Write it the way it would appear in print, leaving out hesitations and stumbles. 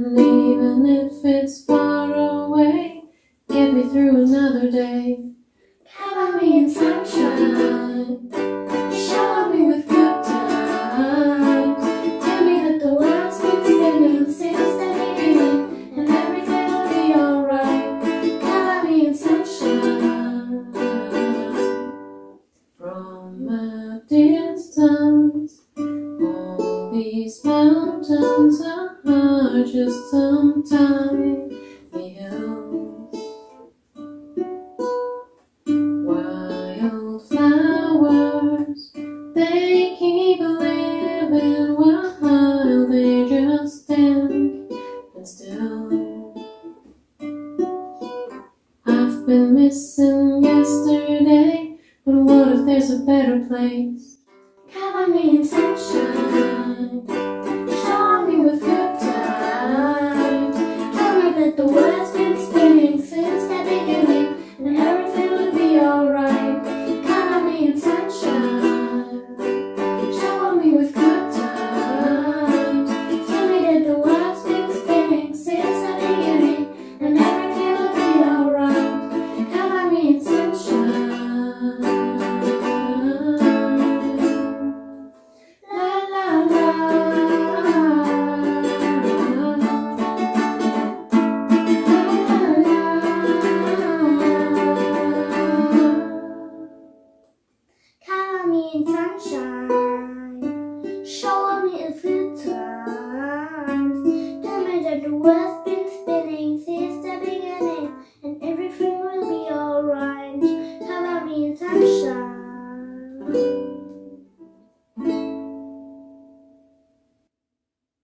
And even if it's far away, get me through another day. Cover me in sunshine, shower me with good times. Tell me that the world's been spinning since the beginning, and everything will be alright. Cover me in sunshine. From a distance, all these mountains are just sometimes the hills. Wild flowers, they keep living while they just stand and still. I've been missing yesterday, but what if there's a better place? Cover me in sunshine.